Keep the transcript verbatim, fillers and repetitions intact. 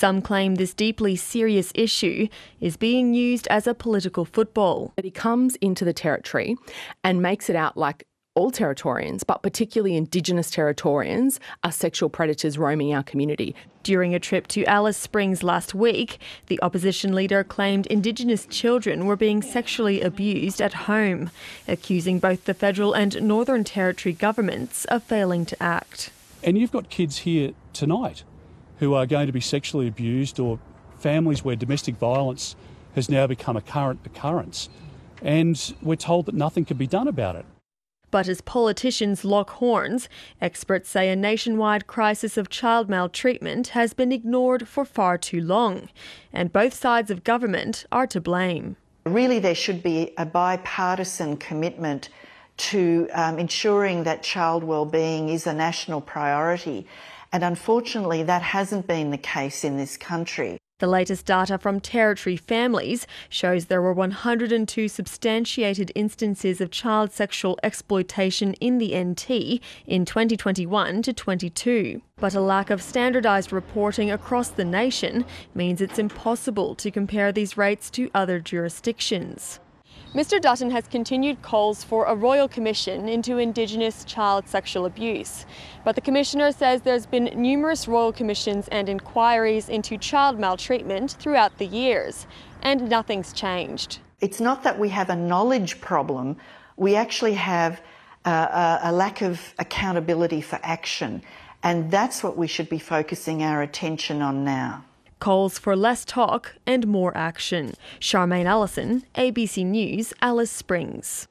Some claim this deeply serious issue is being used as a political football. But he comes into the Territory and makes it out like all Territorians, but particularly Indigenous Territorians, are sexual predators roaming our community. During a trip to Alice Springs last week, the opposition leader claimed Indigenous children were being sexually abused at home, accusing both the federal and Northern Territory governments of failing to act. And you've got kids here tonight who are going to be sexually abused, or families where domestic violence has now become a current occurrence, and we're told that nothing can be done about it. But as politicians lock horns, experts say a nationwide crisis of child maltreatment has been ignored for far too long, and both sides of government are to blame. Really, there should be a bipartisan commitment to um, ensuring that child wellbeing is a national priority, and unfortunately that hasn't been the case in this country. The latest data from Territory Families shows there were one hundred and two substantiated instances of child sexual exploitation in the N T in twenty twenty-one to twenty-two. But a lack of standardised reporting across the nation means it's impossible to compare these rates to other jurisdictions. Mr Dutton has continued calls for a royal commission into Indigenous child sexual abuse, but the Commissioner says there's been numerous royal commissions and inquiries into child maltreatment throughout the years, and nothing's changed. It's not that we have a knowledge problem, we actually have a, a lack of accountability for action, and that's what we should be focusing our attention on now. Calls for less talk and more action. Charmaine Allison, A B C News, Alice Springs.